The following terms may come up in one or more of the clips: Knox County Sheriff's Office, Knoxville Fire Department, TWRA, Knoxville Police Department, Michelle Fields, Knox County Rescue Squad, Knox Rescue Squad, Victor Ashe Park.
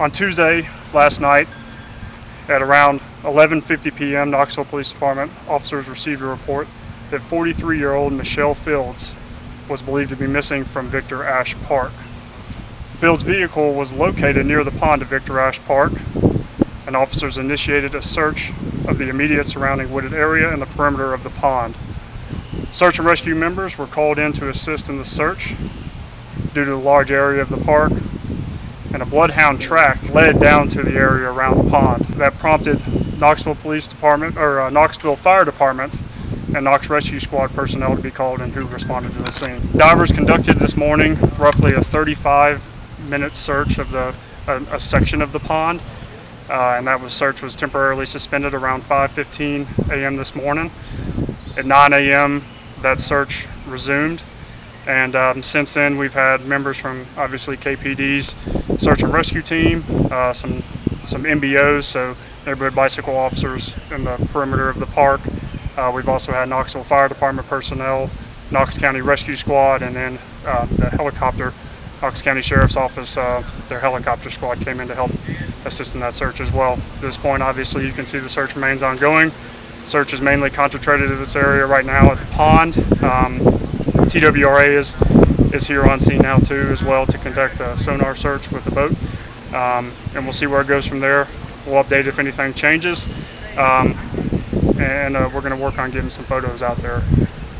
On Tuesday last night at around 11:50 p.m., Knoxville Police Department officers received a report that 43-year-old Michelle Fields was believed to be missing from Victor Ashe Park. Fields' vehicle was located near the pond at Victor Ashe Park, and officers initiated a search of the immediate surrounding wooded area and the perimeter of the pond. Search and rescue members were called in to assist in the search due to the large area of the park, and a bloodhound track led down to the area around the pond. That prompted Knoxville Police Department, or Knoxville Fire Department, and Knox Rescue Squad personnel to be called in, who responded to the scene. Divers conducted this morning roughly a 35-minute search of a section of the pond, and that search was temporarily suspended around 5:15 a.m. this morning. At 9 a.m. that search resumed, and since then we've had members from obviously KPD's search and rescue team, some MBOs, so neighborhood bicycle officers in the perimeter of the park. We've also had Knoxville Fire Department personnel, Knox County Rescue Squad, and then the helicopter, Knox County Sheriff's Office, their helicopter squad came in to help assist in that search as well. At this point, obviously, you can see the search remains ongoing. Search is mainly concentrated in this area right now at the pond. TWRA is here on scene now too as well to conduct a sonar search with the boat, and we'll see where it goes from there. We'll update if anything changes, and we're going to work on getting some photos out there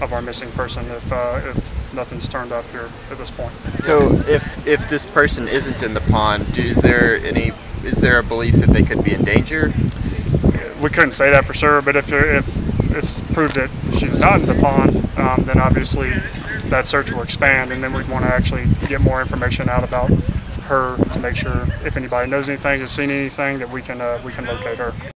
of our missing person if nothing's turned up here at this point. So if this person isn't in the pond, is there a belief that they could be in danger? We couldn't say that for sure, but if it's proved that she's not in the pond, then obviously that search will expand, and then we'd want to actually get more information out about her to make sure if anybody knows anything, has seen anything, that we can locate her.